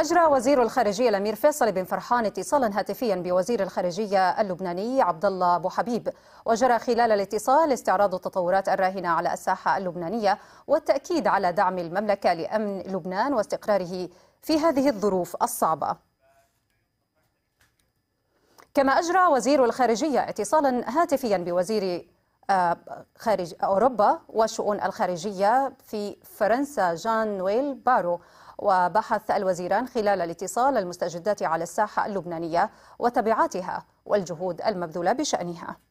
أجرى وزير الخارجية الأمير فيصل بن فرحان اتصالا هاتفيا بوزير الخارجية اللبناني عبدالله بوحبيب، وجرى خلال الاتصال استعراض التطورات الراهنة على الساحة اللبنانية والتأكيد على دعم المملكة لأمن لبنان واستقراره في هذه الظروف الصعبة. كما أجرى وزير الخارجية اتصالا هاتفيا بوزير خارج أوروبا وشؤون الخارجية في فرنسا جان نويل بارو، وبحث الوزيران خلال الاتصال المستجدات على الساحة اللبنانية وتبعاتها والجهود المبذولة بشأنها.